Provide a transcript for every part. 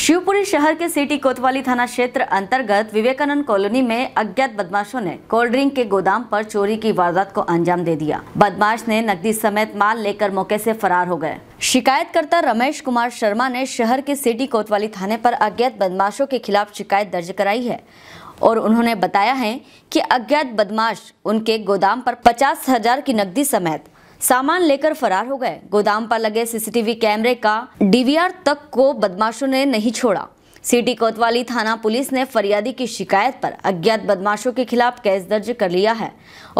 शिवपुरी शहर के सिटी कोतवाली थाना क्षेत्र अंतर्गत विवेकानंद कॉलोनी में अज्ञात बदमाशों ने कोल्ड ड्रिंक के गोदाम पर चोरी की वारदात को अंजाम दे दिया। बदमाश ने नकदी समेत माल लेकर मौके से फरार हो गए। शिकायतकर्ता रमेश कुमार शर्मा ने शहर के सिटी कोतवाली थाने पर अज्ञात बदमाशों के खिलाफ शिकायत दर्ज कराई है और उन्होंने बताया है कि अज्ञात बदमाश उनके गोदाम पर 50,000 की नकदी समेत सामान लेकर फरार हो गए। गोदाम पर लगे सीसीटीवी कैमरे का डीवीआर तक को बदमाशों ने नहीं छोड़ा। सिटी कोतवाली थाना पुलिस ने फरियादी की शिकायत पर अज्ञात बदमाशों के खिलाफ केस दर्ज कर लिया है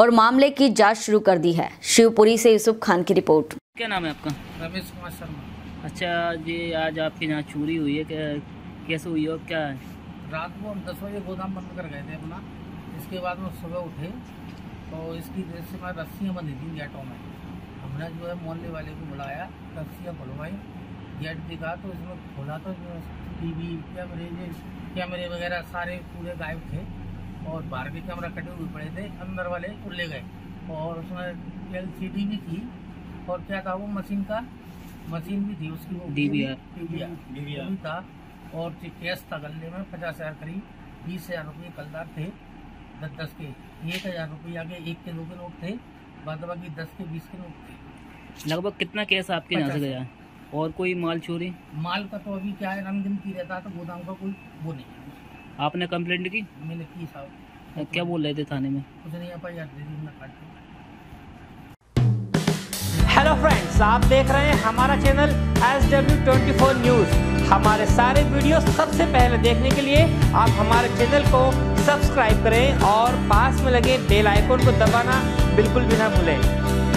और मामले की जांच शुरू कर दी है। शिवपुरी से युसुफ खान की रिपोर्ट। क्या नाम है आपका? रमेश कुमार शर्मा। अच्छा जी, आज आपके यहाँ चोरी हुई है, कैसे हुई और क्या है? रात को हम 10 बजे गोदाम बंद कर गए थे अपना, इसके बाद में सुबह उठे तो इसकी वजह से मैं रस्सियाँ बंधी थी गेटों में। हमने जो है मोहल्ले वाले को बुलाया, रस्सियाँ खुलवाई, गेट दिखा तो इसमें खोला तो टीवी कैमरे वगैरह सारे पूरे गायब थे और बाहर भी कैमरा कटे हुए पड़े थे। अंदर वाले उल्ले गए और उसमें LCD भी थी और क्या था वो मशीन भी थी, उसकी वो DVR था और कैश था गले में 50,000 करीब, 20,000 रुपये कलदार थे, 10 के 1,000 रुपये आगे 1 किलो के नोट थे, बाद बाकी 10 के 20 के नोट थे। लगभग कितना कैश आपके यहाँ से गया? और कोई माल चोरी? माल का तो अभी क्या है, रंगगिनती रहता है तो गोदाम का कोई वो नहीं। आपने कंप्लेंट की? मैंने की साहब। क्या बोल रहे थे थाने में? कुछ नहीं, आप यार दे दी ना काट के। हेलो फ्रेंड्स, आप देख रहे हैं हमारा चैनल SW24 न्यूज। हमारे सारे वीडियो सबसे पहले देखने के लिए आप हमारे चैनल को सब्सक्राइब करें और पास में लगे बेल आइकोन को दबाना बिल्कुल भी ना भूलें।